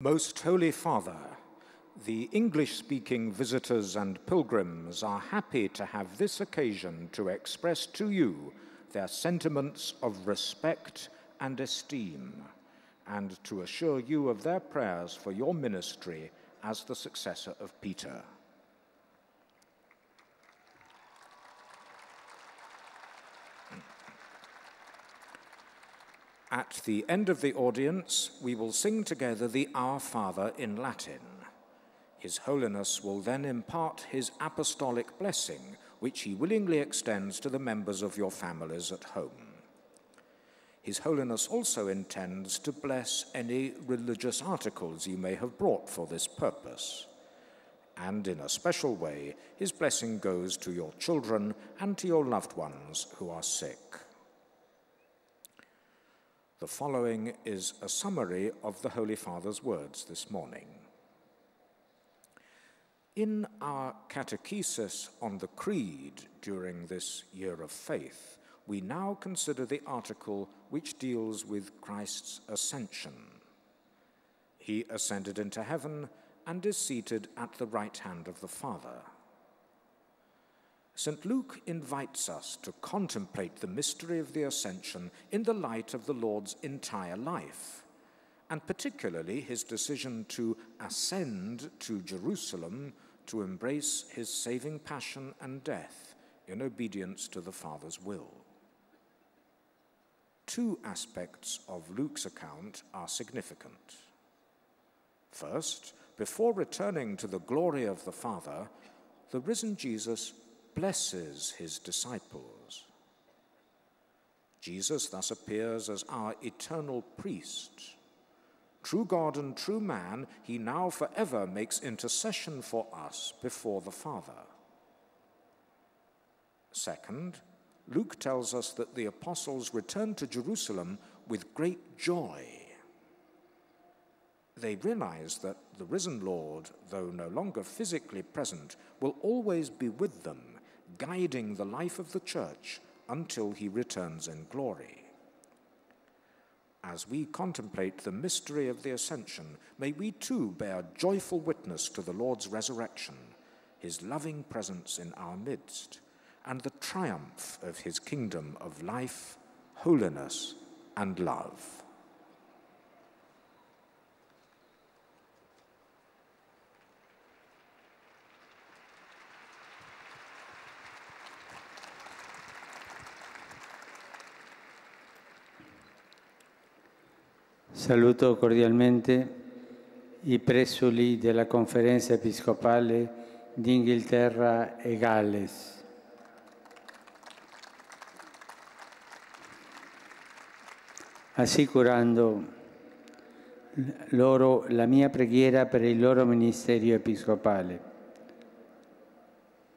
Most Holy Father, the English-speaking visitors and pilgrims are happy to have this occasion to express to you their sentiments of respect and esteem, and to assure you of their prayers for your ministry as the successor of Peter. At the end of the audience, we will sing together the Our Father in Latin. His Holiness will then impart his apostolic blessing, which he willingly extends to the members of your families at home. His Holiness also intends to bless any religious articles you may have brought for this purpose. And in a special way, his blessing goes to your children and to your loved ones who are sick. The following is a summary of the Holy Father's words this morning. In our catechesis on the Creed during this year of faith, we now consider the article which deals with Christ's ascension. He ascended into heaven and is seated at the right hand of the Father. St. Luke invites us to contemplate the mystery of the Ascension in the light of the Lord's entire life, and particularly his decision to ascend to Jerusalem to embrace his saving passion and death in obedience to the Father's will. Two aspects of Luke's account are significant. First, before returning to the glory of the Father, the risen Jesus blesses his disciples. Jesus thus appears as our eternal priest. True God and true man, he now forever makes intercession for us before the Father. Second, Luke tells us that the apostles returned to Jerusalem with great joy. They realize that the risen Lord, though no longer physically present, will always be with them, guiding the life of the church until he returns in glory. As we contemplate the mystery of the Ascension, may we too bear joyful witness to the Lord's resurrection, his loving presence in our midst, and the triumph of his kingdom of life, holiness, and love. Saluto cordialmente i presuli della Conferenza Episcopale d'Inghilterra e Galles. Assicurando loro la mia preghiera per il loro ministero episcopale.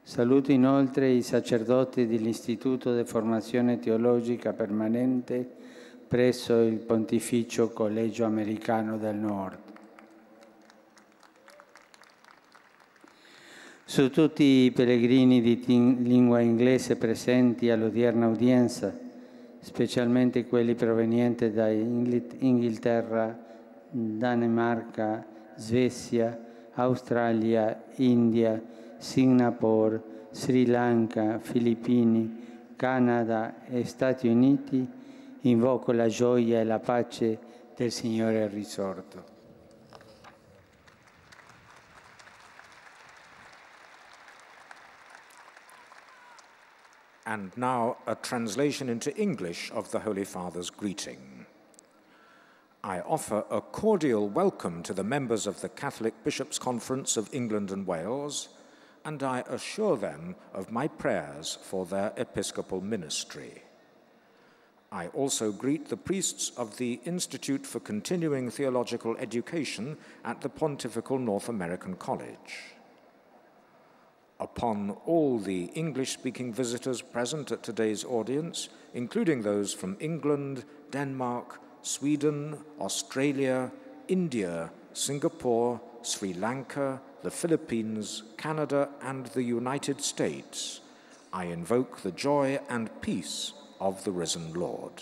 Saluto inoltre i sacerdoti dell'Istituto di Formazione Teologica Permanente presso il Pontificio Collegio Americano del Nord. Su tutti i pellegrini di lingua inglese presenti all'odierna udienza, specialmente quelli provenienti da Inghilterra, Danimarca, Svezia, Australia, India, Singapore, Sri Lanka, Filippini, Canada e Stati Uniti, invoco la gioia e la pace del Signore risorto. And now a translation into English of the Holy Father's greeting. I offer a cordial welcome to the members of the Catholic Bishops' Conference of England and Wales, and I assure them of my prayers for their episcopal ministry. I also greet the priests of the Institute for Continuing Theological Education at the Pontifical North American College. Upon all the English-speaking visitors present at today's audience, including those from England, Denmark, Sweden, Australia, India, Singapore, Sri Lanka, the Philippines, Canada, and the United States, I invoke the joy and peace of the risen Lord.